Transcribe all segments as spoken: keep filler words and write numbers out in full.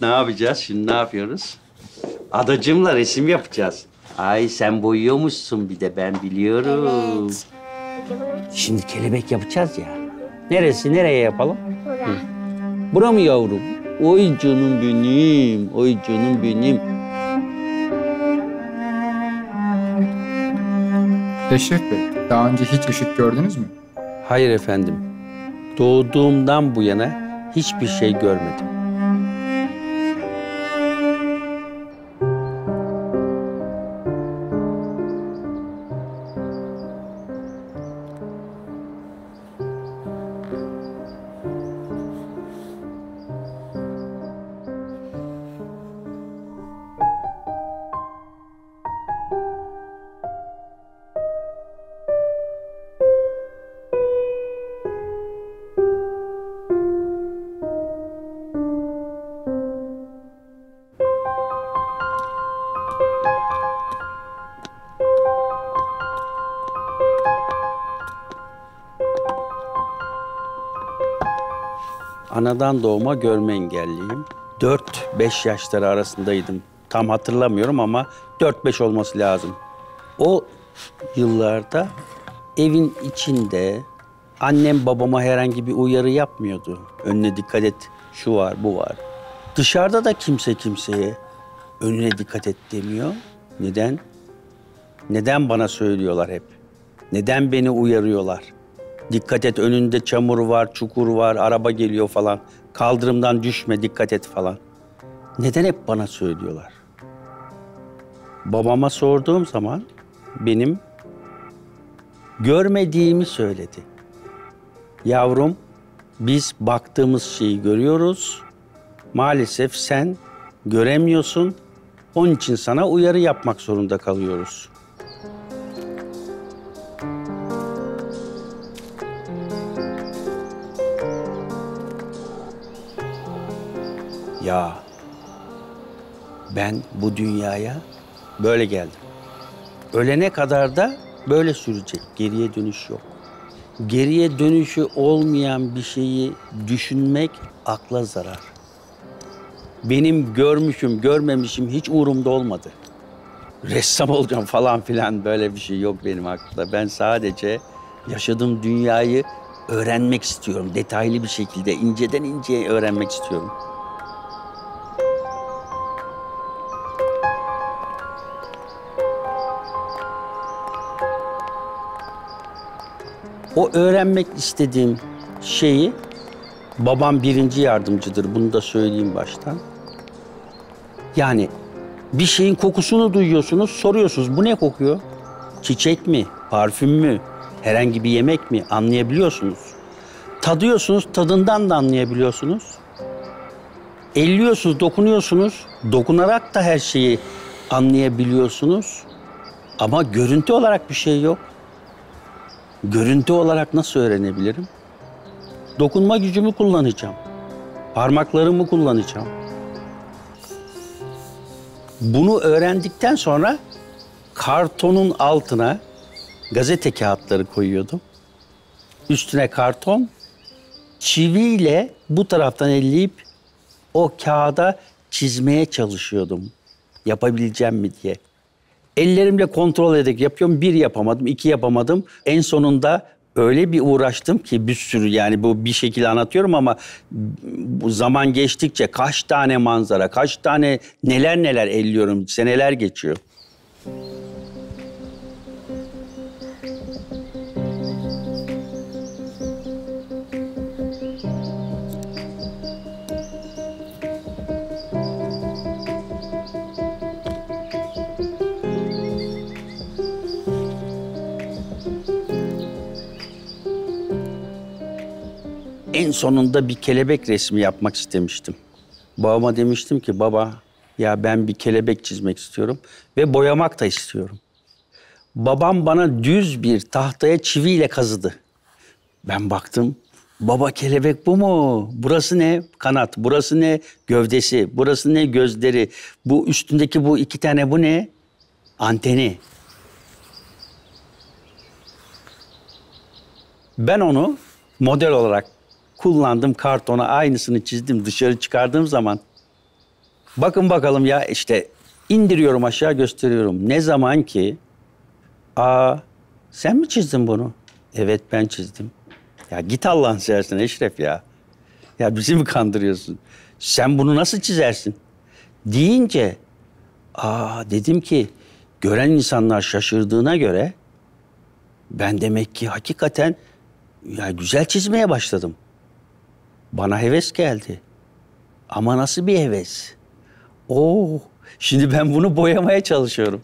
Ne yapacağız? Şimdi ne yapıyoruz? Adacığımla resim yapacağız. Ay sen boyuyormuşsun bir de, ben biliyorum. Evet. Şimdi kelebek yapacağız ya. Neresi, nereye yapalım? Bura. Hı. Bura mı yavrum? Oy canım benim, oy canım benim. Eşref Bey, daha önce hiç ışık gördünüz mü? Hayır efendim. Doğduğumdan bu yana hiçbir şey görmedim. Anadan doğma görme engelliyim. dört beş yaşları arasındaydım. Tam hatırlamıyorum ama dört beş olması lazım. O yıllarda evin içinde annem babama herhangi bir uyarı yapmıyordu. Önüne dikkat et, şu var, bu var. Dışarıda da kimse kimseye önüne dikkat et demiyor. Neden? Neden bana söylüyorlar hep? Neden beni uyarıyorlar? Dikkat et, önünde çamur var, çukur var, araba geliyor falan. Kaldırımdan düşme, dikkat et falan. Neden hep bana söylüyorlar? Babama sorduğum zaman benim görmediğimi söyledi. Yavrum, biz baktığımız şeyi görüyoruz. Maalesef sen göremiyorsun. Onun için sana uyarı yapmak zorunda kalıyoruz. Ya ben bu dünyaya böyle geldim. Ölene kadar da böyle sürecek. Geriye dönüş yok. Geriye dönüşü olmayan bir şeyi düşünmek akla zarar. Benim görmüşüm, görmemişim hiç umurumda olmadı. Ressam olacağım falan filan böyle bir şey yok benim aklımda. Ben sadece yaşadığım dünyayı öğrenmek istiyorum. Detaylı bir şekilde, inceden inceye öğrenmek istiyorum. O öğrenmek istediğim şeyi, babam birinci yardımcıdır, bunu da söyleyeyim baştan. Yani bir şeyin kokusunu duyuyorsunuz, soruyorsunuz bu ne kokuyor? Çiçek mi, parfüm mü, herhangi bir yemek mi? Anlayabiliyorsunuz. Tadıyorsunuz, tadından da anlayabiliyorsunuz. Elliyorsunuz, dokunuyorsunuz, dokunarak da her şeyi anlayabiliyorsunuz. Ama görüntü olarak bir şey yok. Görüntü olarak nasıl öğrenebilirim? Dokunma gücümü kullanacağım. Parmaklarımı kullanacağım. Bunu öğrendikten sonra kartonun altına gazete kağıtları koyuyordum. Üstüne karton, çiviyle bu taraftan elleyip o kağıda çizmeye çalışıyordum. Yapabileceğim mi diye. Ellerimle kontrol ederek yapıyorum. Bir yapamadım, iki yapamadım. En sonunda öyle bir uğraştım ki bir sürü, yani bu bir şekilde anlatıyorum ama bu zaman geçtikçe kaç tane manzara, kaç tane neler neler elliyorum, seneler geçiyor. En sonunda bir kelebek resmi yapmak istemiştim. Babama demiştim ki baba ya ben bir kelebek çizmek istiyorum ve boyamak da istiyorum. Babam bana düz bir tahtaya çiviyle kazıdı. Ben baktım baba kelebek bu mu? Burası ne? Kanat, burası ne? Gövdesi, burası ne? Gözleri. Bu üstündeki bu iki tane bu ne? Anteni. Ben onu model olarak kullandım, kartona aynısını çizdim. Dışarı çıkardığım zaman Bakın bakalım ya, işte indiriyorum aşağı, gösteriyorum. Ne zaman ki, aa sen mi çizdin bunu? Evet ben çizdim. Ya git Allah'ın seversen Eşref ya. Ya bizi mi kandırıyorsun? Sen bunu nasıl çizersin? Deyince, aa dedim ki gören insanlar şaşırdığına göre ben demek ki hakikaten ya güzel çizmeye başladım. Bana heves geldi. Ama nasıl bir heves? Oo, şimdi ben bunu boyamaya çalışıyorum.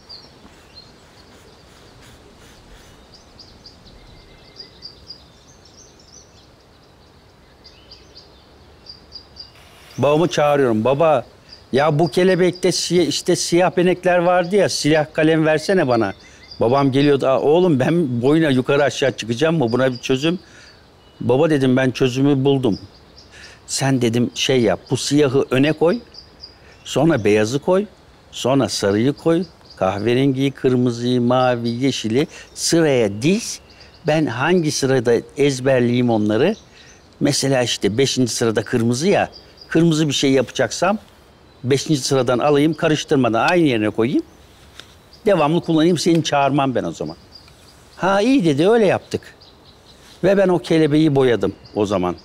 Babamı çağırıyorum. Baba, ya bu kelebekte siyah, işte siyah benekler vardı ya, siyah kalem versene bana. Babam geliyordu. Aa, oğlum ben boyuna yukarı aşağı çıkacağım mı? Buna bir çözüm. Baba dedim, ben çözümü buldum. Sen dedim şey yap, bu siyahı öne koy. Sonra beyazı koy. Sonra sarıyı koy. Kahverengiyi, kırmızıyı, mavi, yeşili sıraya diz. Ben hangi sırada ezberleyeyim onları? Mesela işte beşinci sırada kırmızı ya. Kırmızı bir şey yapacaksam beşinci sıradan alayım, karıştırmadan aynı yerine koyayım. Devamlı kullanayım, seni çağırmam ben o zaman. Ha iyi dedi, öyle yaptık. Ve ben o kelebeği boyadım o zaman.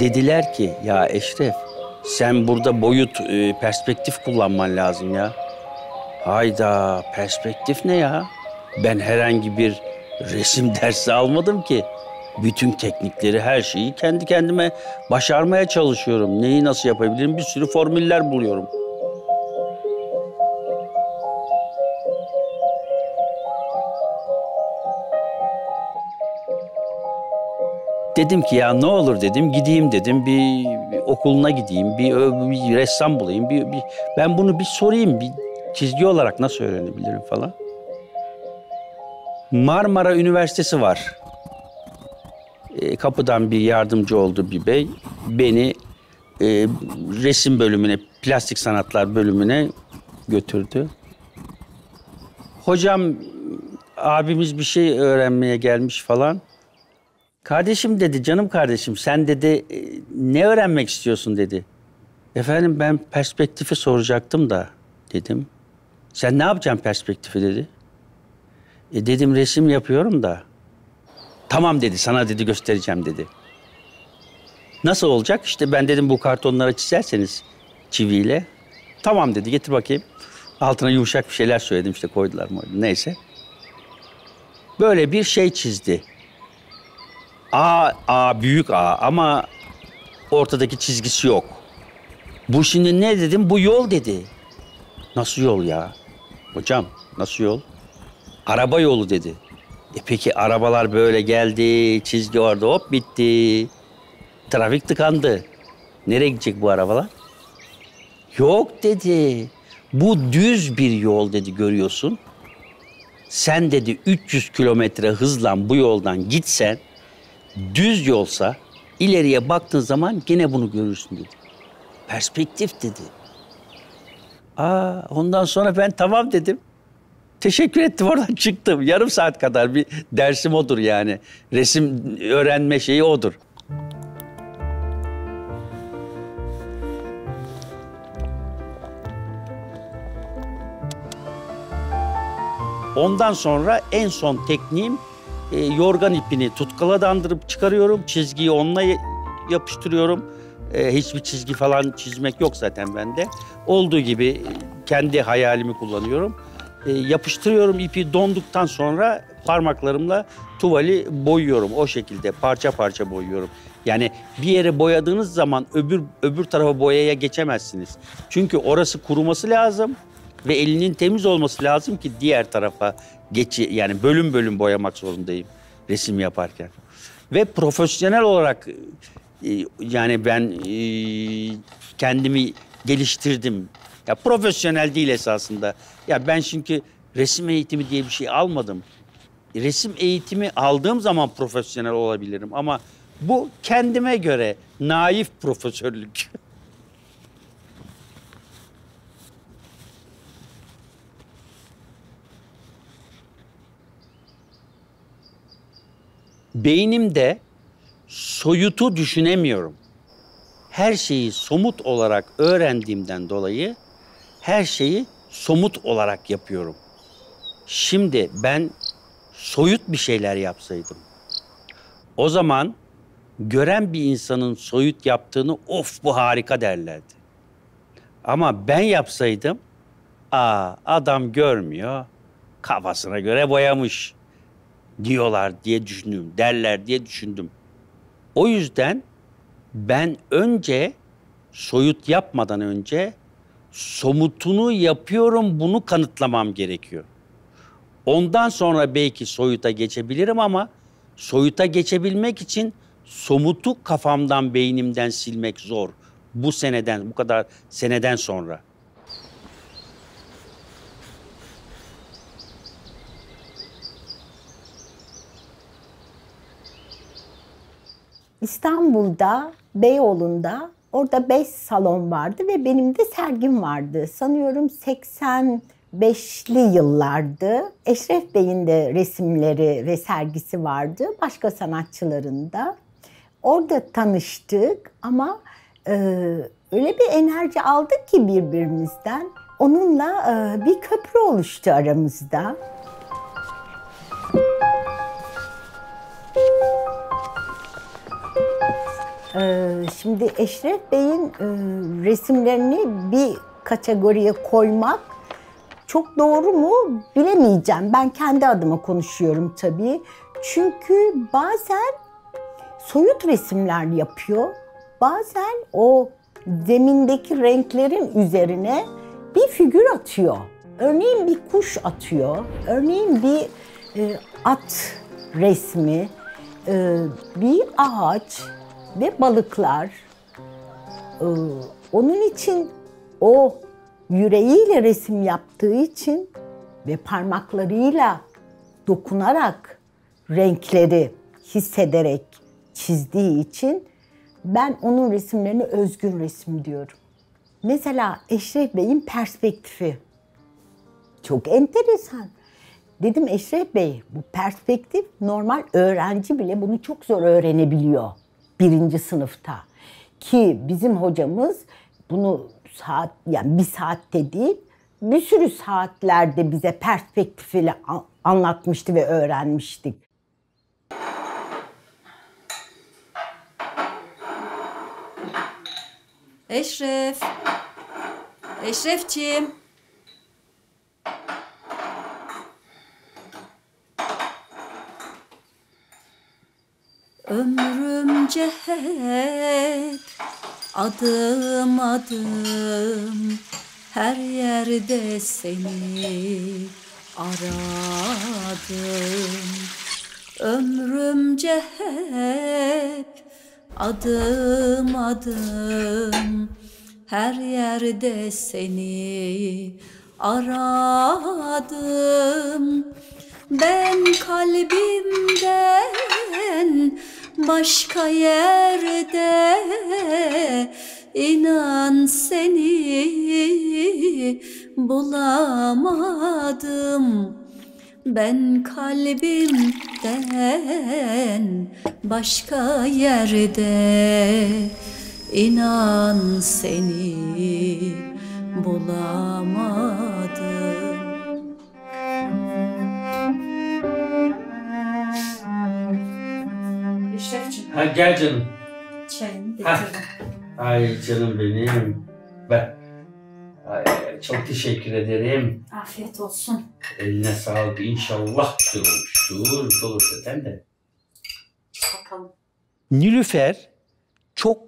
Dediler ki, ya Eşref sen burada boyut, e, perspektif kullanman lazım ya. Hayda, perspektif ne ya? Ben herhangi bir resim dersi almadım ki. Bütün teknikleri, her şeyi kendi kendime başarmaya çalışıyorum. Neyi nasıl yapabilirim? Bir sürü formüller buluyorum. Dedim ki ya ne olur dedim, gideyim dedim, bir, bir okuluna gideyim, bir, bir ressam bulayım. Bir, bir, ben bunu bir sorayım, bir çizgi olarak nasıl öğrenebilirim falan. Marmara Üniversitesi var. E, kapıdan bir yardımcı oldu bir bey. Beni e, resim bölümüne, plastik sanatlar bölümüne götürdü. Hocam, abimiz bir şey öğrenmeye gelmiş falan. Kardeşim dedi, canım kardeşim sen dedi ne öğrenmek istiyorsun dedi. Efendim ben perspektifi soracaktım da dedim. Sen ne yapacaksın perspektifi dedi. E dedim resim yapıyorum da. Tamam dedi, sana dedi göstereceğim dedi. Nasıl olacak? İşte ben dedim bu kartonlara çizerseniz çiviyle. Tamam dedi, getir bakayım. Altına yumuşak bir şeyler söyledim, işte koydular mı neyse. Böyle bir şey çizdi. A, A büyük A ama ortadaki çizgisi yok. Bu şimdi ne dedim? Bu yol dedi. Nasıl yol ya? Hocam nasıl yol? Araba yolu dedi. E peki arabalar böyle geldi, çizgi orada hop bitti. Trafik tıkandı. Nereye gidecek bu arabalar? Yok dedi. Bu düz bir yol dedi, görüyorsun. Sen dedi üç yüz kilometre hızla bu yoldan gitsen, düz yolsa ileriye baktığın zaman gene bunu görürsün dedi. Perspektif dedi. Aa, ondan sonra ben tamam dedim. Teşekkür ettim, oradan çıktım. Yarım saat kadar bir dersim odur yani. Resim öğrenme şeyi odur. Ondan sonra en son tekniğim E, yorgan ipini tutkala dandırıp çıkarıyorum. Çizgiyi onunla yapıştırıyorum. E, hiçbir çizgi falan çizmek yok zaten bende. Olduğu gibi kendi hayalimi kullanıyorum. E, yapıştırıyorum ipi, donduktan sonra parmaklarımla tuvali boyuyorum. O şekilde parça parça boyuyorum. Yani bir yere boyadığınız zaman öbür öbür tarafa boyaya geçemezsiniz. Çünkü orası kuruması lazım ve elinin temiz olması lazım ki diğer tarafa geçi, yani bölüm bölüm boyamak zorundayım resim yaparken. Ve profesyonel olarak e, yani ben e, kendimi geliştirdim. Ya profesyonel değil esasında. Ya ben çünkü resim eğitimi diye bir şey almadım. Resim eğitimi aldığım zaman profesyonel olabilirim ama bu kendime göre naif profesörlük. beynimde soyutu düşünemiyorum. Her şeyi somut olarak öğrendiğimden dolayı her şeyi somut olarak yapıyorum. Şimdi ben soyut bir şeyler yapsaydım, o zaman gören bir insanın soyut yaptığını of bu harika derlerdi. Ama ben yapsaydım, aa adam görmüyor, kafasına göre boyamış diyorlar diye düşündüm, derler diye düşündüm. O yüzden ben önce soyut yapmadan önce somutunu yapıyorum, bunu kanıtlamam gerekiyor. Ondan sonra belki soyuta geçebilirim ama soyuta geçebilmek için somutu kafamdan, beynimden silmek zor. Bu seneden, bu kadar seneden sonra. İstanbul'da, Beyoğlu'nda orada beş salon vardı ve benim de sergim vardı. Sanıyorum seksen beşli yıllardı. Eşref Bey'in de resimleri ve sergisi vardı. Başka sanatçıların da. Orada tanıştık ama e, öyle bir enerji aldık ki birbirimizden. Onunla e, bir köprü oluştu aramızda. Şimdi Eşref Bey'in resimlerini bir kategoriye koymak çok doğru mu bilemeyeceğim. Ben kendi adıma konuşuyorum tabii. Çünkü bazen soyut resimler yapıyor. Bazen o zemindeki renklerin üzerine bir figür atıyor. Örneğin bir kuş atıyor. Örneğin bir at resmi, bir ağaç ve balıklar. Ee, onun için o yüreğiyle resim yaptığı için ve parmaklarıyla dokunarak renkleri hissederek çizdiği için ben onun resimlerini özgün resim diyorum. Mesela Eşref Bey'in perspektifi çok enteresan. Dedim Eşref Bey, bu perspektif normal öğrenci bile bunu çok zor öğrenebiliyor. Birinci sınıfta ki bizim hocamız bunu saat yani bir saatte değil bir sürü saatlerde bize perspektifiyle anlatmıştı ve öğrenmiştik. Eşref, Eşrefciğim. Ömrümce hep adım adım her yerde seni aradım. Ömrümce hep adım adım her yerde seni aradım. Ben kalbimden başka yerde inan seni bulamadım. Ben kalbimden başka yerde inan seni bulamadım. Ha, gel canım. Çayını getirdim. Ay canım benim. Ben. Ay, çok teşekkür ederim. Afiyet olsun. Eline sağlık. İnşallah durmuştur. Olur zaten de. Bakalım. Nilüfer çok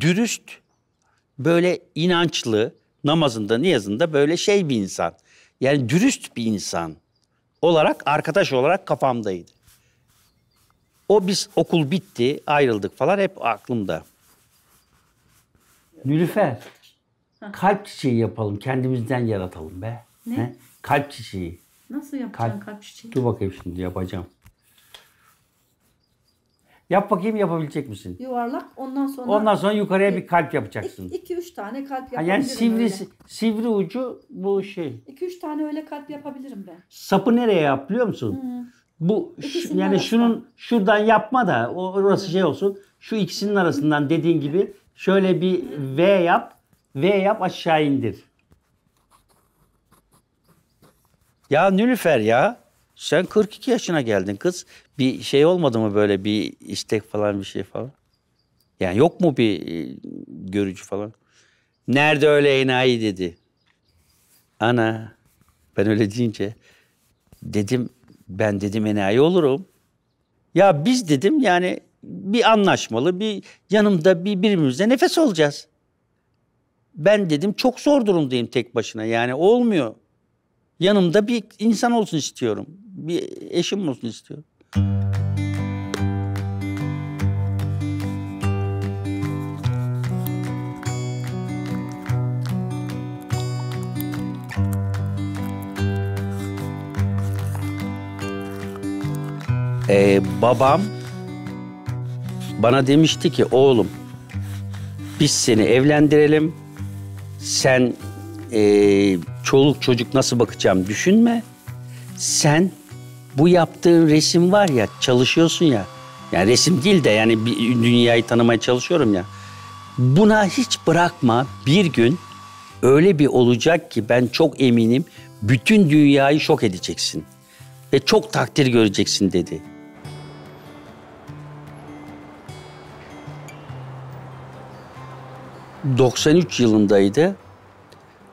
dürüst, böyle inançlı, namazında, niyazında böyle şey bir insan. Yani dürüst bir insan olarak, arkadaş olarak kafamdaydı. O biz okul bitti, ayrıldık falan hep aklımda. Nilüfer, ha. Kalp çiçeği yapalım, kendimizden yaratalım be. Ne? He? Kalp çiçeği. Nasıl yapacaksın kalp, kalp çiçeği? Dur bakayım şimdi yapacağım. Yap bakayım yapabilecek misin? Yuvarlak, ondan sonra... Ondan sonra yukarıya iki, bir kalp yapacaksın. İki üç tane kalp yapabilirim. Yani sivri, sivri ucu bu şey. İki üç tane öyle kalp yapabilirim ben. Sapı nereye yap biliyor musun? Hı. Bu şu, yani arasında. Şunun şuradan yapma da orası şey olsun. Şu ikisinin arasından dediğin gibi şöyle bir V yap. V yap aşağı indir. Ya Nilüfer ya. Sen kırk iki yaşına geldin kız. Bir şey olmadı mı böyle bir istek falan bir şey falan? Yani yok mu bir görücü falan? Nerede öyle enayi dedi. Ana. Ben öyle deyince dedim ben dedim enayi olurum. Ya biz dedim yani bir anlaşmalı bir yanımda bir birimizle nefes olacağız. Ben dedim çok zor durumdayım tek başına yani olmuyor. Yanımda bir insan olsun istiyorum. Bir eşim olsun istiyorum. Ee, babam bana demişti ki oğlum biz seni evlendirelim. Sen e, çoluk çocuk nasıl bakacağım düşünme. Sen bu yaptığın resim var ya çalışıyorsun ya. Yani resim değil de yani bir dünyayı tanımaya çalışıyorum ya. Buna hiç bırakma, bir gün öyle bir olacak ki ben çok eminim bütün dünyayı şok edeceksin. Ve çok takdir göreceksin dedi. doksan üç yılındaydı.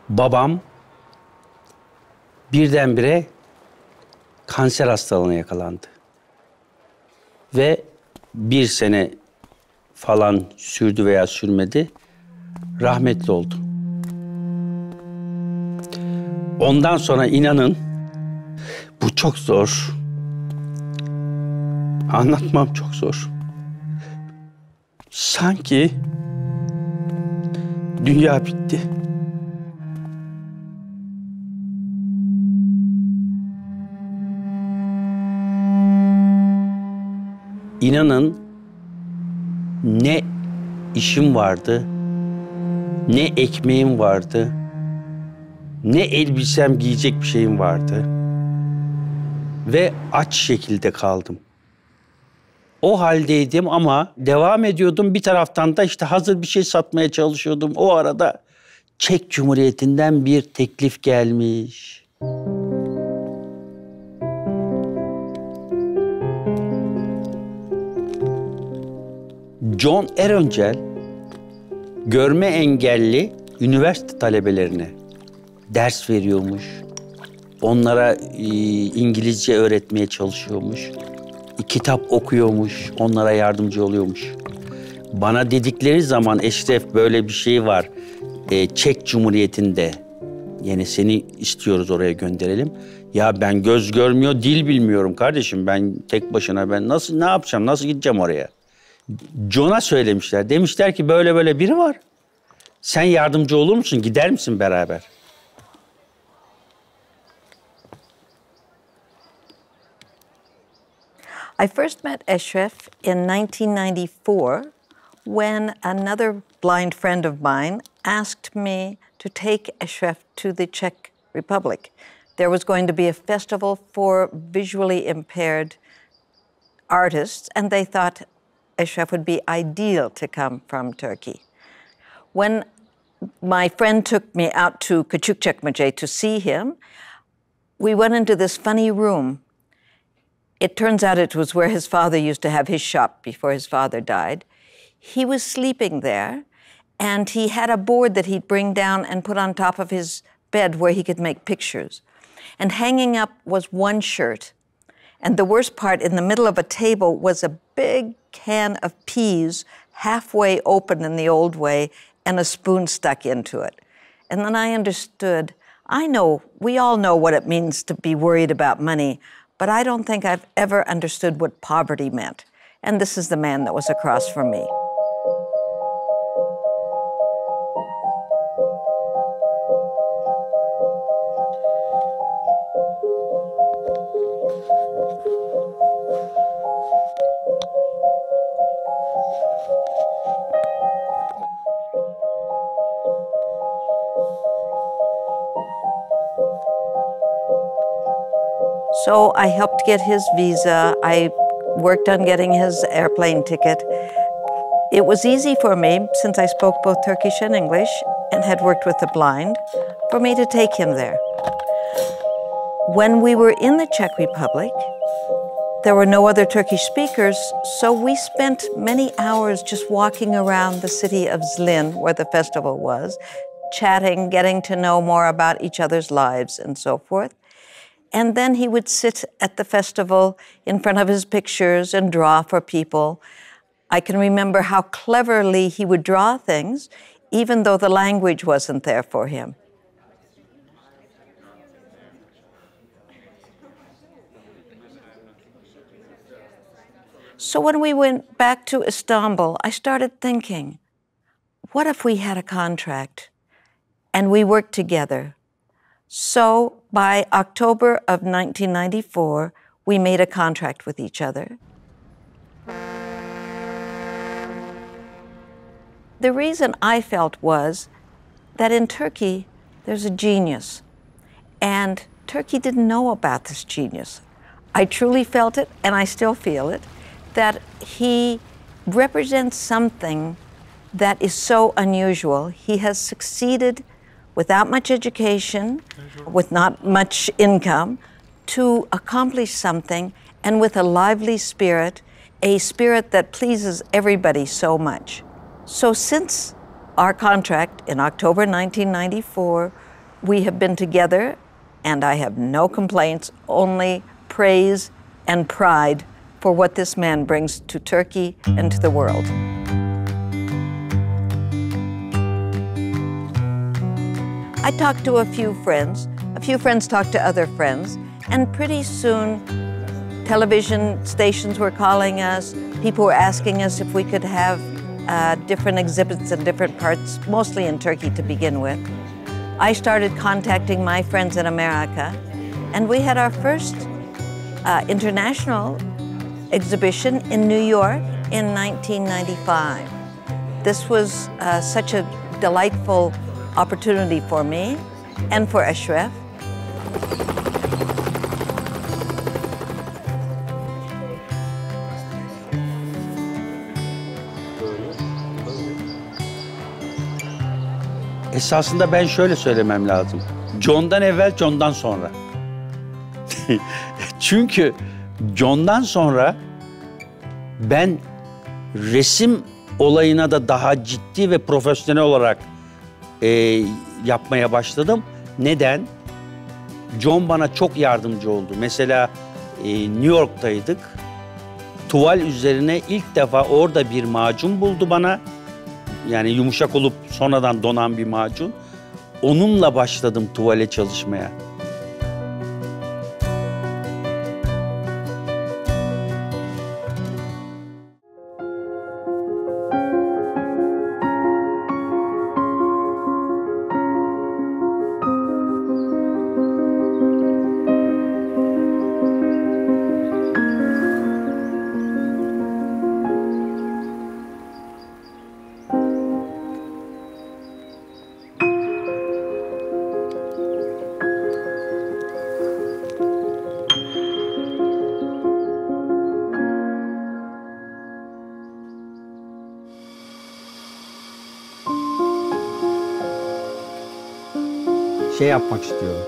Babam birdenbire kanser hastalığına yakalandı. Ve bir sene falan sürdü veya sürmedi. Rahmetli oldu. Ondan sonra inanın bu çok zor. Anlatmam çok zor. Sanki dünya bitti. İnanın ne işim vardı, ne ekmeğim vardı, ne elbisem giyecek bir şeyim vardı ve aç şekilde kaldım. O haldeydim ama devam ediyordum. Bir taraftan da işte hazır bir şey satmaya çalışıyordum. O arada Çek Cumhuriyeti'nden bir teklif gelmiş. John Erönçel görme engelli üniversite talebelerine ders veriyormuş. Onlara İngilizce öğretmeye çalışıyormuş. Kitap okuyormuş, onlara yardımcı oluyormuş. Bana dedikleri zaman Eşref böyle bir şey var. E, Çek Cumhuriyeti'nde. Yani seni istiyoruz oraya gönderelim. Ya ben göz görmüyor, dil bilmiyorum kardeşim. Ben tek başına ben nasıl ne yapacağım, nasıl gideceğim oraya? John'a söylemişler. Demişler ki böyle böyle biri var. Sen yardımcı olur musun, gider misin beraber? I first met Eşref in nineteen ninety-four when another blind friend of mine asked me to take Eşref to the Czech Republic. There was going to be a festival for visually impaired artists, and they thought Eşref would be ideal to come from Turkey. When my friend took me out to Küçükçekmece to see him, we went into this funny room. It turns out it was where his father used to have his shop before his father died. He was sleeping there, and he had a board that he'd bring down and put on top of his bed where he could make pictures. And hanging up was one shirt. And the worst part, in the middle of a table was a big can of peas, halfway open in the old way, and a spoon stuck into it. And then I understood, I know, we all know what it means to be worried about money, but I don't think I've ever understood what poverty meant. And this is the man that was across from me. So I helped get his visa. I worked on getting his airplane ticket. It was easy for me, since I spoke both Turkish and English and had worked with the blind, for me to take him there. When we were in the Czech Republic, there were no other Turkish speakers, so we spent many hours just walking around the city of Zlín, where the festival was, chatting, getting to know more about each other's lives and so forth. And then he would sit at the festival in front of his pictures and draw for people. I can remember how cleverly he would draw things, even though the language wasn't there for him. So when we went back to Istanbul, I started thinking, what if we had a contract and we worked together? So by October of nineteen ninety-four, we made a contract with each other. The reason I felt was that in Turkey, there's a genius, and Turkey didn't know about this genius. I truly felt it, and I still feel it, that he represents something that is so unusual. He has succeeded without much education, with not much income, to accomplish something, and with a lively spirit, a spirit that pleases everybody so much. So since our contract in October nineteen ninety-four, we have been together, and I have no complaints, only praise and pride for what this man brings to Turkey and to the world. I talked to a few friends, a few friends talked to other friends, and pretty soon television stations were calling us, people were asking us if we could have uh, different exhibits in different parts, mostly in Turkey to begin with. I started contacting my friends in America, and we had our first uh, international exhibition in New York in nineteen ninety-five. This was uh, such a delightful opportunity for me and for Eşref. Esasında ben şöyle söylemem lazım. John'dan evvel, John'dan sonra. Çünkü John'dan sonra ben resim olayına da daha ciddi ve profesyonel olarak e, yapmaya başladım. Neden? John bana çok yardımcı oldu. Mesela e, New York'taydık. Tuval üzerine ilk defa orada bir macun buldu bana. Yani yumuşak olup sonradan donan bir macun. Onunla başladım tuvale çalışmaya. Şey yapmak istiyorum.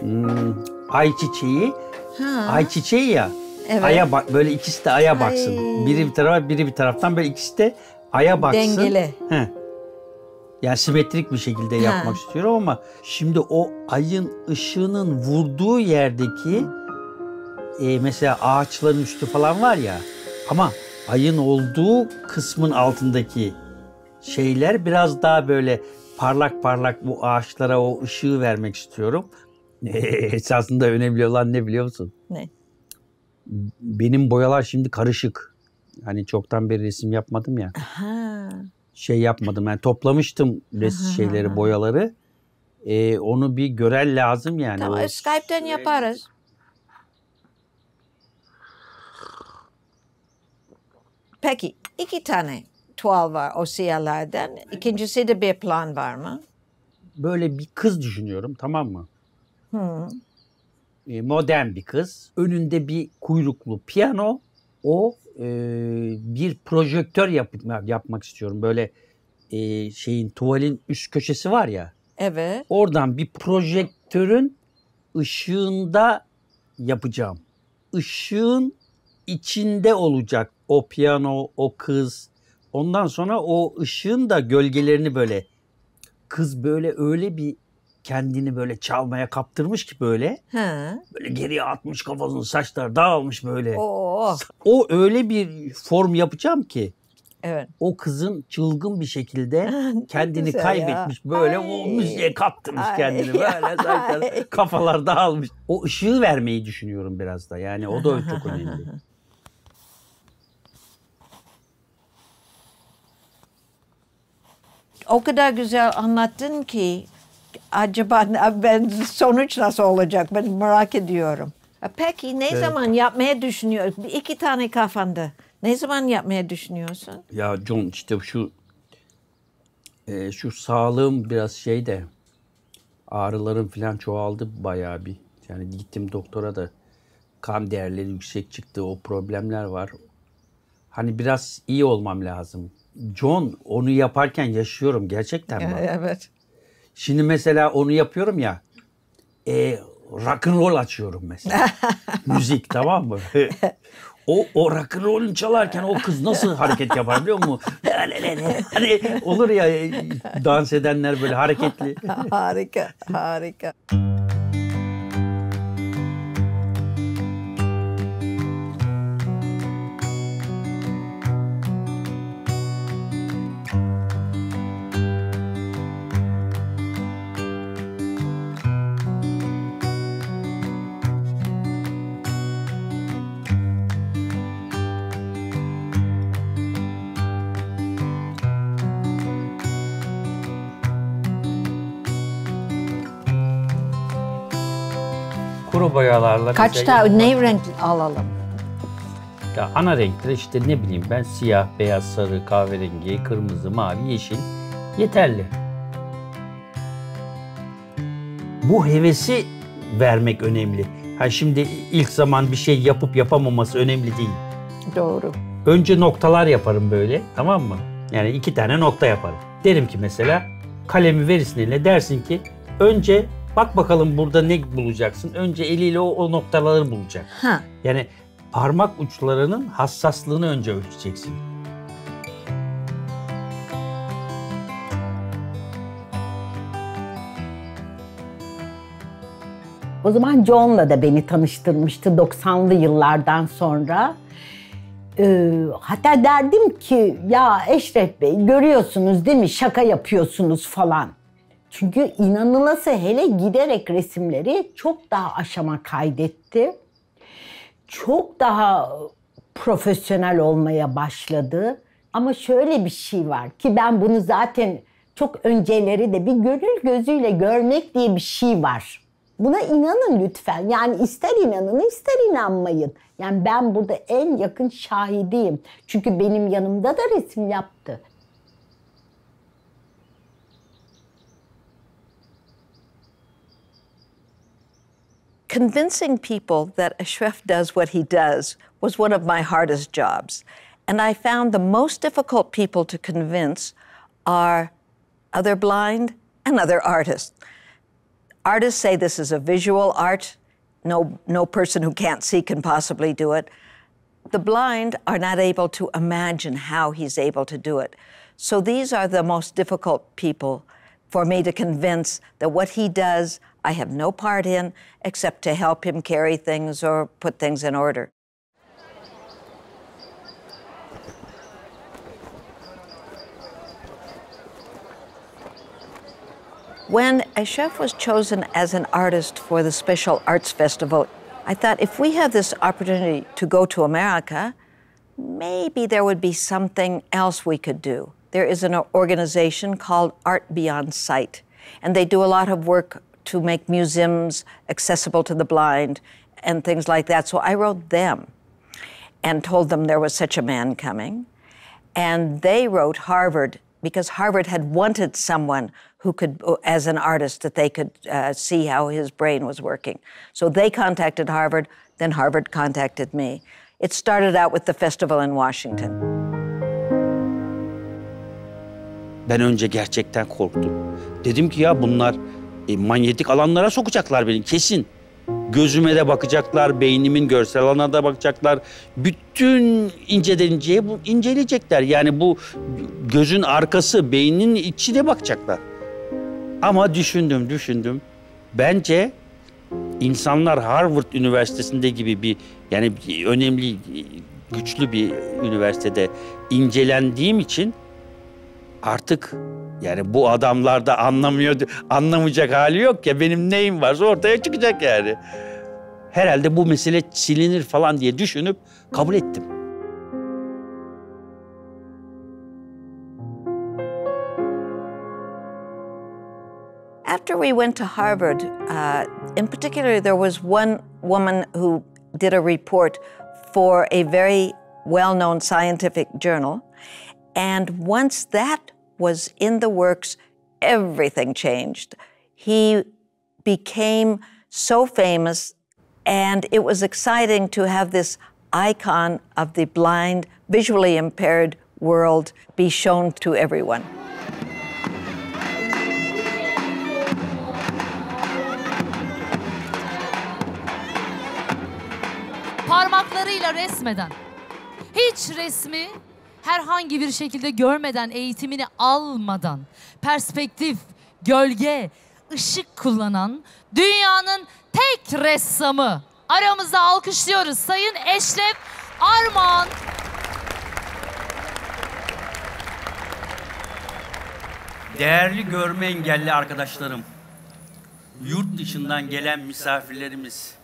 Hmm, ay çiçeği, ha. Ay çiçeği ya. Evet. Aya bak, böyle ikisi de aya ay. Baksın. Biri bir tarafa, biri bir taraftan, böyle ikisi de aya baksın. Dengeli. Heh. Yani simetrik bir şekilde ha. yapmak istiyorum ama şimdi o ayın ışığının vurduğu yerdeki e, mesela ağaçların üstü falan var ya, ama ayın olduğu kısmın altındaki şeyler biraz daha böyle parlak parlak bu ağaçlara o ışığı vermek istiyorum. Esasında önemli olan ne biliyor musun? Ne? Benim boyalar şimdi karışık. Hani çoktan beri resim yapmadım ya. Aha. Şey yapmadım. Yani toplamıştım resim şeyleri, boyaları. Ee, onu bir gören lazım yani. Tamam, o... Skype'ten yaparız. Peki, iki tane tuval var o siyahlardan. İkincisi de bir plan var mı? Böyle bir kız düşünüyorum, tamam mı? Hmm. modern bir kız. Önünde bir kuyruklu piyano. O e, bir projektör yap yapmak istiyorum. Böyle e, şeyin, tuvalin üst köşesi var ya. Evet. Oradan bir projektörün ışığında yapacağım. Işığın içinde olacak o piyano, o kız. Ondan sonra o ışığın da gölgelerini böyle. Kız böyle öyle bir kendini böyle çalmaya kaptırmış ki böyle. Ha. Böyle geriye atmış kafasını, saçlar dağılmış böyle. Oo. O öyle bir form yapacağım ki. Evet. O kızın çılgın bir şekilde kendini kaybetmiş ya. Böyle ay. O müziğe kaptırmış ay. Kendini böyle zaten kafalar dağılmış. O ışığı vermeyi düşünüyorum biraz da, yani o da çok önemli. O kadar güzel anlattın ki acaba ben sonuç nasıl olacak, ben merak ediyorum. Peki ne evet. zaman yapmaya düşünüyorsun? İki tane kafanda. Ne zaman yapmaya düşünüyorsun? Ya John, işte şu e, şu sağlığım biraz şey de, ağrılarım falan çoğaldı bayağı bir. Yani gittim doktora da, kan değerleri yüksek çıktı, o problemler var. Hani biraz iyi olmam lazım. John, onu yaparken yaşıyorum gerçekten. Ya, evet. Şimdi mesela onu yapıyorum ya, e, rock'n'roll açıyorum mesela. Müzik, tamam mı? O, o rock'n'roll'un çalarken o kız nasıl hareket yapar biliyor musun? Hani olur ya, dans edenler böyle hareketli. Harika, harika. Boyalarla kaç tane ne renk alalım? Ya ana renkler işte, ne bileyim ben, siyah, beyaz, sarı, kahverengi, kırmızı, mavi, yeşil yeterli. Bu hevesi vermek önemli. Ha şimdi ilk zaman bir şey yapıp yapamaması önemli değil. Doğru. Önce noktalar yaparım böyle, tamam mı? Yani iki tane nokta yaparım. Derim ki mesela, kalemi verirsin eline, dersin ki önce bak bakalım burada ne bulacaksın. Önce eliyle o, o noktaları bulacak. Ha. Yani parmak uçlarının hassaslığını önce ölçeceksin. O zaman John'la da beni tanıştırmıştı doksanlı yıllardan sonra. Ee, hatta derdim ki ya Eşref Bey, görüyorsunuz değil mi, şaka yapıyorsunuz falan. Çünkü inanılası, hele giderek resimleri çok daha aşama kaydetti. Çok daha profesyonel olmaya başladı. Ama şöyle bir şey var ki, ben bunu zaten çok önceleri de bir gönül gözüyle görmek diye bir şey var. Buna inanın lütfen. Yani ister inanın, ister inanmayın. Yani ben burada en yakın şahidiyim. Çünkü benim yanımda da resim yaptı. Convincing people that Eşref does what he does was one of my hardest jobs. And I found the most difficult people to convince are other blind and other artists. Artists say this is a visual art. No, no person who can't see can possibly do it. The blind are not able to imagine how he's able to do it. So these are the most difficult people for me to convince that what he does, I have no part in, except to help him carry things or put things in order. When Eşref was chosen as an artist for the Special Arts Festival, I thought if we have this opportunity to go to America, maybe there would be something else we could do. There is an organization called Art Beyond Sight, and they do a lot of work to make museums accessible to the blind and things like that. So I wrote them and told them there was such a man coming. And they wrote Harvard, because Harvard had wanted someone who could, as an artist, that they could uh, see how his brain was working. So they contacted Harvard, then Harvard contacted me. It started out with the festival in Washington. Ben önce gerçekten korktum. Dedim ki ya bunlar e, manyetik alanlara sokacaklar beni kesin. Gözüme de bakacaklar, beynimin görsel alanına da bakacaklar. Bütün inceden inceye bu, inceleyecekler. Yani bu gözün arkası, beynin içine bakacaklar. Ama düşündüm, düşündüm. Bence insanlar Harvard Üniversitesi'nde gibi bir, yani önemli, güçlü bir üniversitede incelendiğim için artık yani bu adamlar da anlamıyor, anlamayacak hali yok ya. Benim neyim varsa ortaya çıkacak yani. Herhalde bu mesele silinir falan diye düşünüp kabul ettim. After we went to Harvard, uh, in particular, there was one woman who did a report for a very well-known scientific journal. And once that was in the works, everything changed. He became so famous, and it was exciting to have this icon of the blind, visually impaired world be shown to everyone. Parmaklarıyla resmeden, hiç resmi herhangi bir şekilde görmeden, eğitimini almadan, perspektif, gölge, ışık kullanan dünyanın tek ressamı. Aramızda alkışlıyoruz Sayın Eşref Armağan. Değerli görme engelli arkadaşlarım, yurt dışından gelen misafirlerimiz,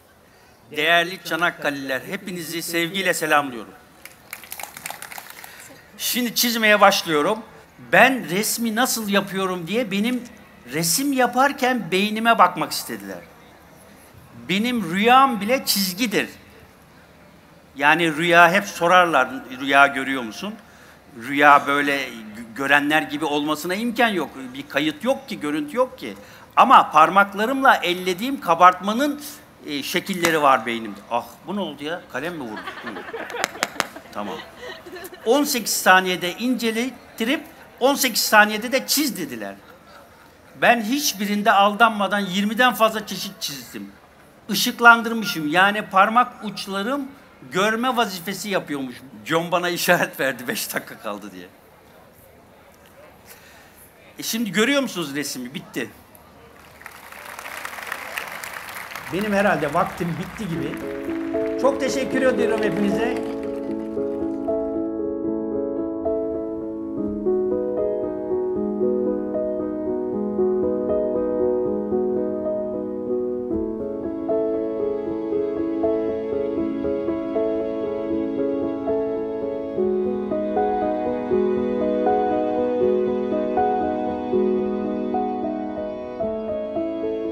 değerli Çanakkale'liler, hepinizi sevgiyle selamlıyorum. Şimdi çizmeye başlıyorum. Ben resmi nasıl yapıyorum diye benim resim yaparken beynime bakmak istediler. Benim rüyam bile çizgidir. Yani rüya hep sorarlar, rüya görüyor musun? Rüya böyle görenler gibi olmasına imkan yok. Bir kayıt yok ki, görüntü yok ki. Ama parmaklarımla ellediğim kabartmanın e, şekilleri var beynimde. Ah, bu ne oldu ya? Kalem mi vurdu? Tamam. on sekiz saniyede incelettirip on sekiz saniyede de çiz dediler. Ben hiçbirinde aldanmadan yirmiden fazla çeşit çizdim. Işıklandırmışım, yani parmak uçlarım görme vazifesi yapıyormuş. John bana işaret verdi beş dakika kaldı diye. E şimdi görüyor musunuz resmi? Bitti. Benim herhalde vaktim bitti gibi. Çok teşekkür ediyorum hepinize.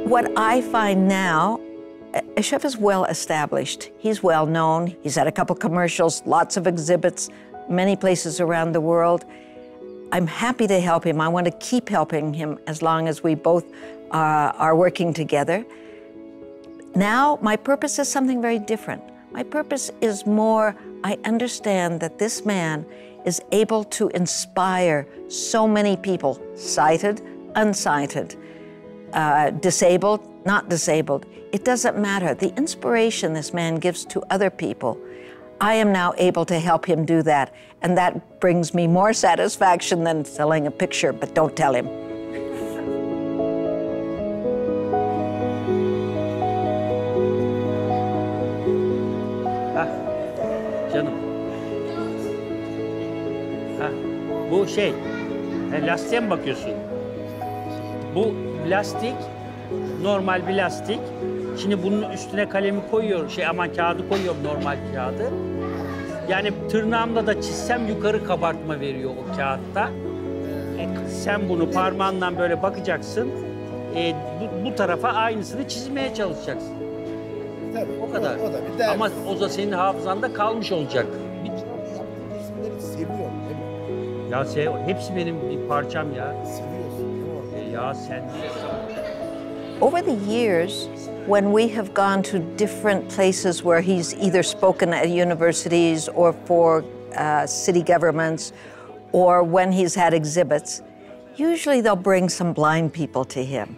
What I find now, Eşref is well established. He's well known. He's had a couple commercials, lots of exhibits, many places around the world. I'm happy to help him. I want to keep helping him as long as we both uh, are working together. Now, my purpose is something very different. My purpose is more, I understand that this man is able to inspire so many people, sighted, unsighted. Uh, disabled, not disabled. It doesn't matter. The inspiration this man gives to other people, I am now able to help him do that. And that brings me more satisfaction than selling a picture, but don't tell him. Ah, canım. Ah, bu şey, lastiğe mi bakıyorsun? Bu plastik, normal bir lastik. Şimdi bunun üstüne kalemi koyuyorum, şey aman kağıdı koyuyorum, normal kağıdı. Yani tırnağımla da çizsem yukarı kabartma veriyor o kağıtta. E, sen bunu parmağından böyle bakacaksın, e, bu, bu tarafa aynısını çizmeye çalışacaksın. Tabii, o kadar. O, o da bir ama o da senin hafızanda kalmış olacak. Bir... Seviyorum. Ya sev, hepsi benim bir parçam ya. Seviyorsun. Ya sen. Over the years, when we have gone to different places where he's either spoken at universities or for uh, city governments, or when he's had exhibits, usually they'll bring some blind people to him.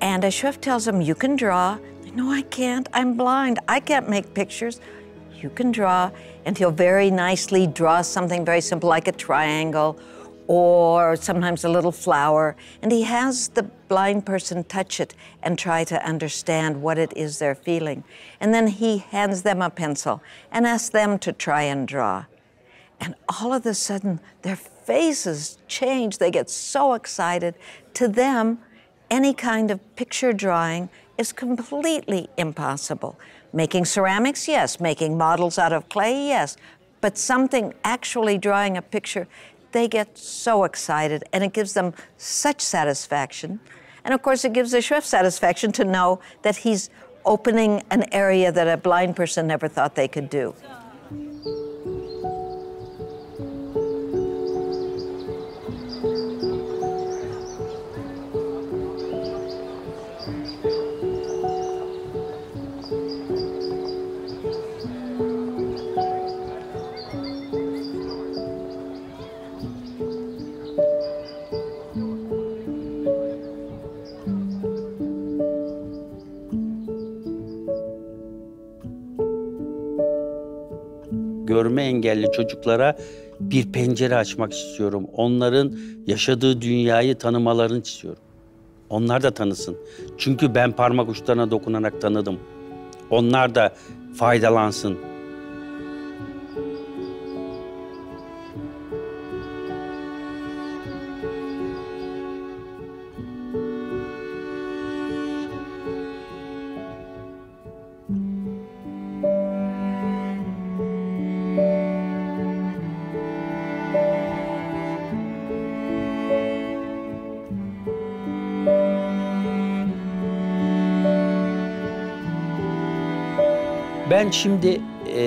And Eşref tells him, you can draw. No, I can't, I'm blind. I can't make pictures. You can draw, and he'll very nicely draw something very simple like a triangle or sometimes a little flower. And he has the blind person touch it and try to understand what it is they're feeling. And then he hands them a pencil and asks them to try and draw. And all of a sudden, their faces change. They get so excited. To them, any kind of picture drawing is completely impossible. Making ceramics, yes. Making models out of clay, yes. But something, actually drawing a picture, they get so excited, and it gives them such satisfaction. And of course, it gives Eşref satisfaction to know that he's opening an area that a blind person never thought they could do. Görme engelli çocuklara bir pencere açmak istiyorum. Onların yaşadığı dünyayı tanımalarını istiyorum. Onlar da tanısın. Çünkü ben parmak uçlarına dokunarak tanıdım. Onlar da faydalansın. Ben şimdi e,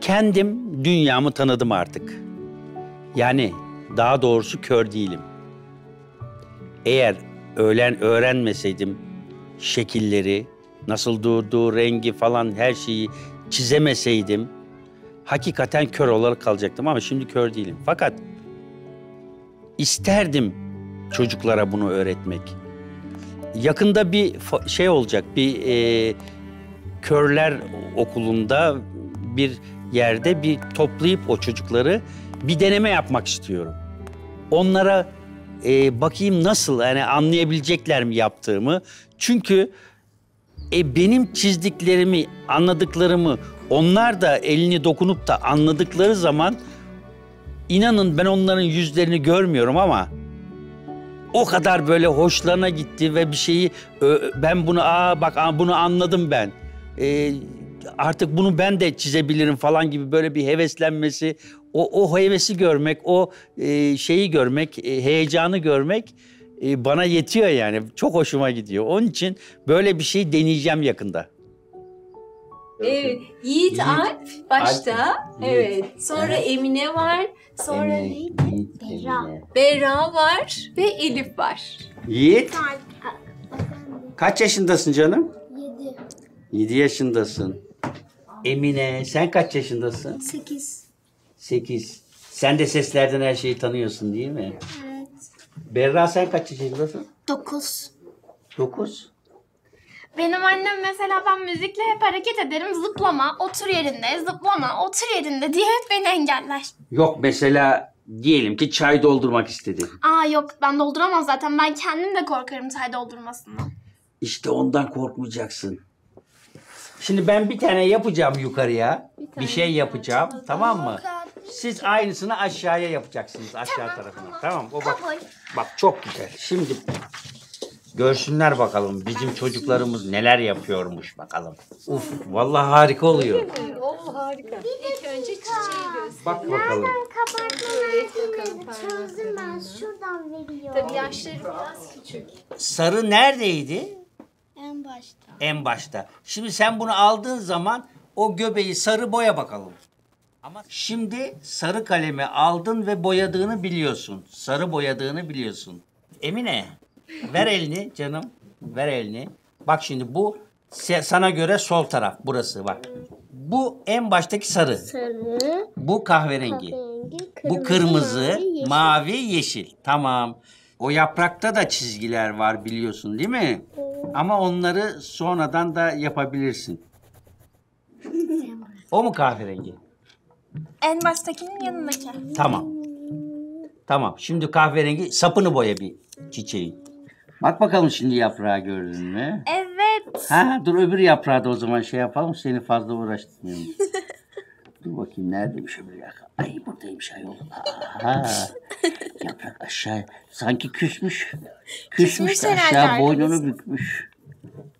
kendim dünyamı tanıdım artık. Yani daha doğrusu kör değilim. Eğer öğlen öğrenmeseydim şekilleri, nasıl durduğu, rengi falan her şeyi çizemeseydim hakikaten kör olarak kalacaktım ama şimdi kör değilim. Fakat isterdim çocuklara bunu öğretmek. Yakında bir şey olacak, bir... E, Körler okulunda bir yerde bir toplayıp o çocukları bir deneme yapmak istiyorum. Onlara e, bakayım nasıl, yani anlayabilecekler mi yaptığımı. Çünkü e, benim çizdiklerimi, anladıklarımı onlar da elini dokunup da anladıkları zaman inanın ben onların yüzlerini görmüyorum ama o kadar böyle hoşlarına gitti ve bir şeyi ben bunu aa bak bunu anladım ben. Ee, artık bunu ben de çizebilirim falan gibi böyle bir heveslenmesi, o, o hevesi görmek, o e, şeyi görmek, e, heyecanı görmek e, bana yetiyor yani. Çok hoşuma gidiyor. Onun için böyle bir şey deneyeceğim yakında. Evet, Yiğit Alp başta, Alp. evet. Sonra evet. Emine var, sonra Emine. Berra. Berra var ve Elif var. Yiğit, kaç yaşındasın canım? Yedi yaşındasın. Emine, sen kaç yaşındasın? Sekiz. Sekiz. Sen de seslerden her şeyi tanıyorsun değil mi? Evet. Berra, sen kaç yaşındasın? Dokuz. Dokuz? Benim annem mesela ben müzikle hep hareket ederim. Zıplama, otur yerinde, zıplama, otur yerinde diye hep beni engeller. Yok mesela diyelim ki çay doldurmak istedim. Aa yok, ben dolduramam zaten. Ben kendim de korkarım çay doldurmasından. İşte ondan korkmayacaksın. Şimdi ben bir tane yapacağım yukarıya, bir, bir şey yapacağım, yapacağım, tamam mı? Siz aynısını aşağıya yapacaksınız, aşağı tamam, tarafına. Tamam, tamam. O bak, tamam. Bak çok güzel. Şimdi görsünler bakalım bizim ben çocuklarımız şimdi neler yapıyormuş bakalım. Uf, vallahi harika oluyor. Oh, harika. İlk önce çiçeği göster. Bak bakalım. Çözdüm ben, şuradan veriyor. Tabii yaşları biraz küçük. Sarı neredeydi? En başta. En başta. Şimdi sen bunu aldığın zaman o göbeği sarı boya bakalım. Ama şimdi sarı kalemi aldın ve boyadığını biliyorsun. Sarı boyadığını biliyorsun. Emine, ver elini canım. Ver elini. Bak şimdi bu sana göre sol taraf burası bak. Bu en baştaki sarı. Sarı. Bu kahverengi. kahverengi kırmızı, bu kırmızı, mavi yeşil. mavi, yeşil. Tamam. O yaprakta da çizgiler var biliyorsun değil mi? Evet. Ama onları sonradan da yapabilirsin. O mu kahverengi? En baştakinin yanındaki. Tamam. Tamam. Şimdi kahverengi sapını boya bir çiçeğin. Bak bakalım şimdi yaprağı gördün mü? Evet. Ha, dur öbür yaprağı da o zaman şey yapalım, seni fazla uğraştırmayalım. Dur bakayım neredeymiş öbür yaprak? Ay buradaymış ayol. Ha, yaprak aşağı sanki küsmüş. Küsmüş, küsmüş de aşağı boynunu bükmüş.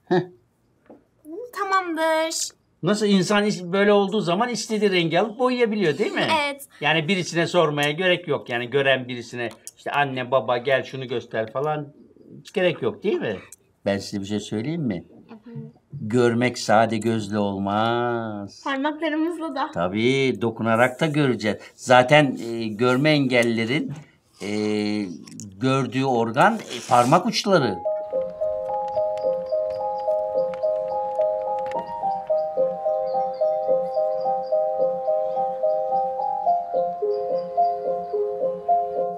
Heh. Tamamdır. Nasıl insan böyle olduğu zaman istediği rengi alıp boyayabiliyor değil mi? Evet. Yani birisine sormaya gerek yok. Yani gören birisine işte anne baba gel şunu göster falan. Hiç gerek yok değil mi? Ben size bir şey söyleyeyim mi? Efendim? Görmek sade gözle olmaz. Parmaklarımızla da. Tabii dokunarak da göreceğiz. Zaten e, görme engellilerin e, gördüğü organ e, parmak uçları.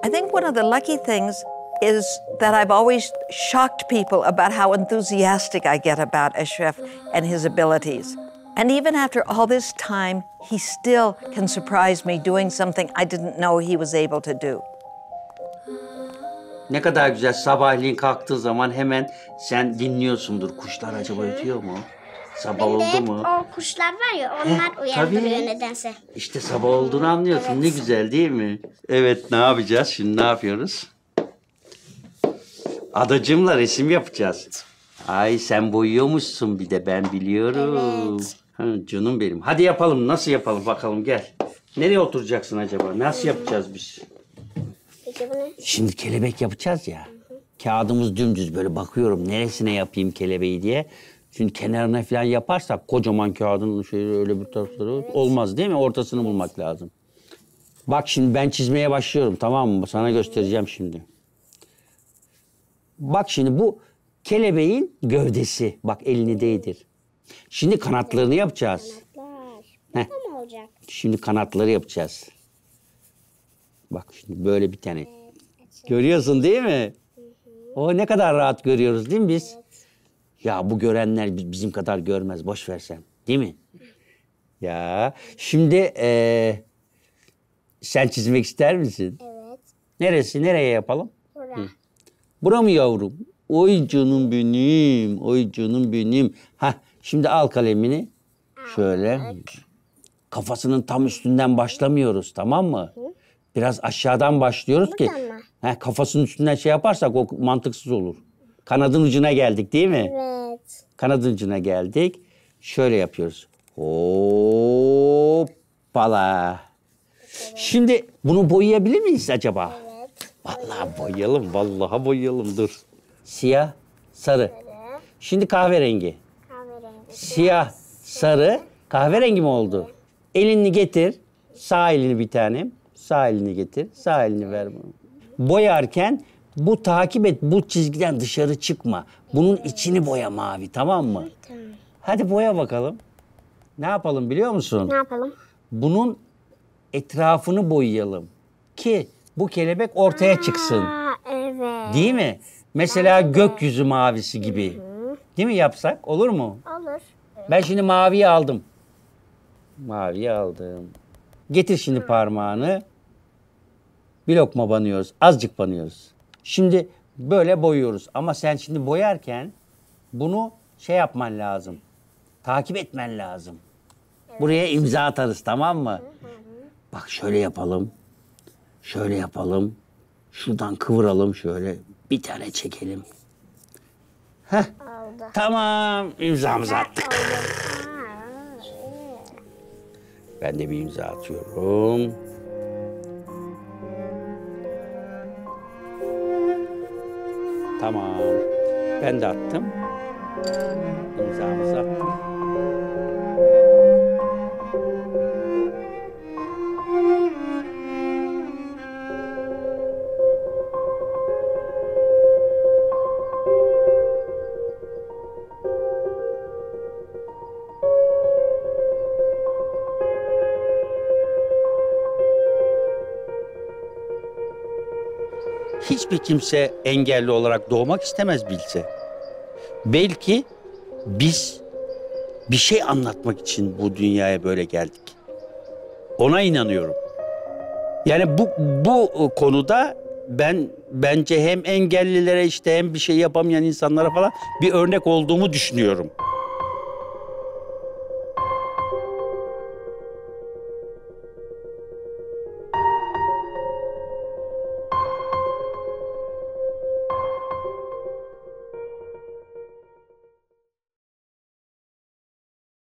I think one of the lucky things is that I've always shocked people about how enthusiastic I get about Eşref and his abilities. And even after all this time, he still can surprise me doing something I didn't know he was able to do. Ne kadar güzel, sabahleyin kalktığı zaman hemen sen dinliyorsundur. Kuşlar acaba ötüyor mu? Sabah oldu mu? O kuşlar var ya, onlar uyandırıyor nedense. İşte sabah olduğunu anlıyorsun. Evet. Ne güzel değil mi? Evet, ne yapacağız? Şimdi ne yapıyoruz? Adacığımla resim yapacağız. Ay sen boyuyormuşsun bir de ben biliyorum. Evet. Ha, canım benim. Hadi yapalım. Nasıl yapalım bakalım gel. Nereye oturacaksın acaba? Nasıl yapacağız biz? Peki bu ne? Şimdi kelebek yapacağız ya. Hı hı. Kağıdımız dümdüz böyle bakıyorum neresine yapayım kelebeği diye. Çünkü kenarına falan yaparsak kocaman kağıdın şöyle öyle bir tarafları olmaz değil mi? Ortasını evet. bulmak lazım. Bak şimdi ben çizmeye başlıyorum tamam mı? Sana göstereceğim şimdi. Bak şimdi bu kelebeğin gövdesi. Bak elini değdir. Şimdi kanatlarını yapacağız. Kanatlar. Ne olacak? Şimdi kanatları yapacağız. Bak şimdi böyle bir tane. Evet, görüyorsun değil mi? Hı hı. O ne kadar rahat görüyoruz değil mi biz? Evet. Ya bu görenler bizim kadar görmez. Boş versen. Değil mi? Ya şimdi ee, sen çizmek ister misin? Evet. Neresi? Nereye yapalım? Burası. Bura mı yavrum? Oy canım benim, oy canım benim. Ha, şimdi al kalemini. Şöyle. Kafasının tam üstünden başlamıyoruz, tamam mı? Biraz aşağıdan başlıyoruz ki. Ha, kafasının üstünden şey yaparsak o mantıksız olur. Kanadın ucuna geldik değil mi? Evet. Kanadın ucuna geldik. Şöyle yapıyoruz. Hoppala. Şimdi bunu boyayabilir miyiz acaba? Vallahi boyayalım, vallahi boyayalım, dur. Siyah, sarı. sarı. Şimdi kahverengi. kahverengi. Siyah, sarı, kahverengi mi oldu? Elini getir, sağ elini bir tanem. Sağ elini getir, sağ elini ver. Boyarken bu takip et, bu çizgiden dışarı çıkma. Bunun içini boya mavi, tamam mı? Hadi boya bakalım. Ne yapalım biliyor musun? Ne yapalım? Bunun etrafını boyayalım ki... Bu kelebek ortaya çıksın. Aa, evet. Değil mi? Mesela evet. gökyüzü mavisi gibi. Hı-hı. Değil mi yapsak? Olur mu? Olur. Ben şimdi maviyi aldım. Maviyi aldım. Getir şimdi Hı. parmağını. Bir lokma banıyoruz. Azıcık banıyoruz. Şimdi böyle boyuyoruz. Ama sen şimdi boyarken bunu şey yapman lazım. Takip etmen lazım. Evet. Buraya imza atarız tamam mı? Hı-hı. Bak şöyle yapalım. Şöyle yapalım, şuradan kıvıralım şöyle, bir tane çekelim. Heh, oldu. Tamam, imzamızı attık. Ben de bir imza atıyorum. Tamam, ben de attım. İmzamızı attık. hiçbir kimse engelli olarak doğmak istemez bilse. Belki biz bir şey anlatmak için bu dünyaya böyle geldik. Ona inanıyorum. Yani bu, bu konuda ben bence hem engellilere işte hem bir şey yapamayan insanlara falan bir örnek olduğumu düşünüyorum.